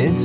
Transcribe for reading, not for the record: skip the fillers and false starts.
it's